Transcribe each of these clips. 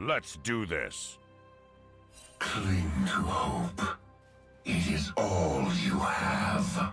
Let's do this. Cling to hope. It is all you have.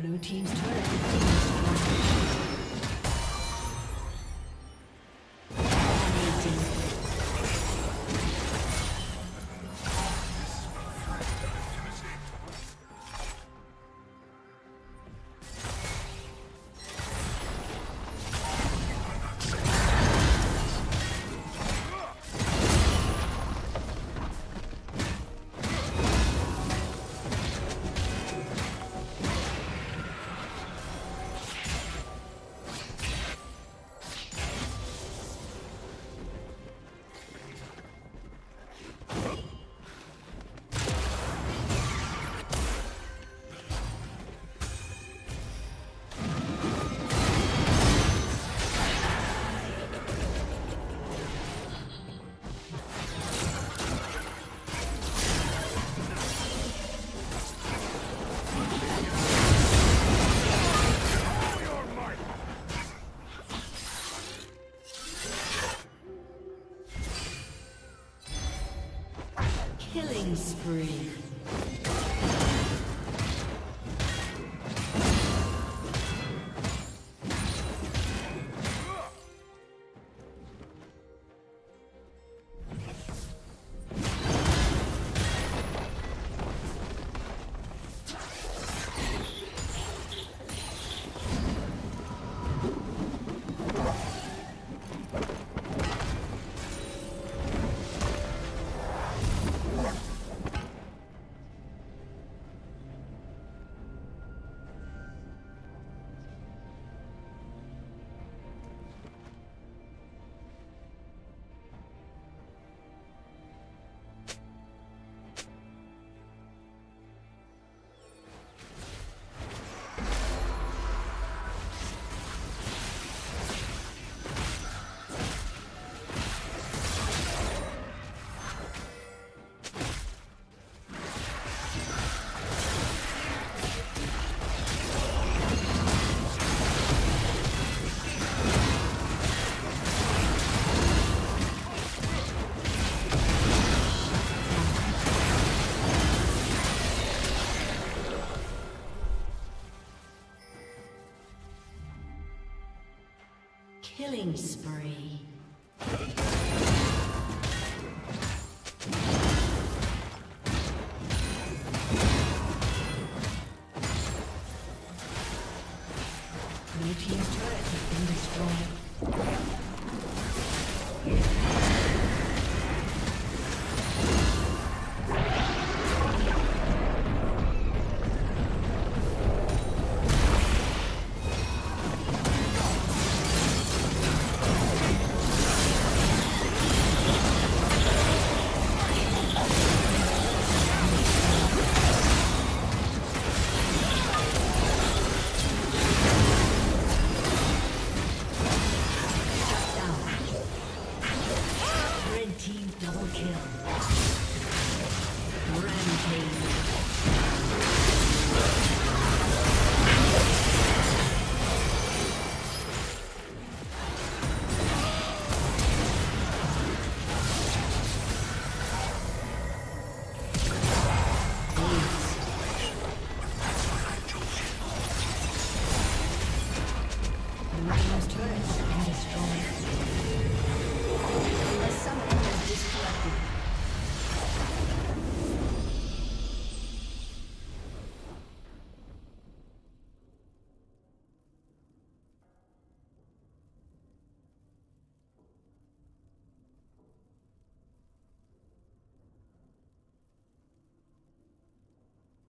Blue team's turret has been destroyed. Killing spree. Killing spree. Blue team's turret has been destroyed. Kill.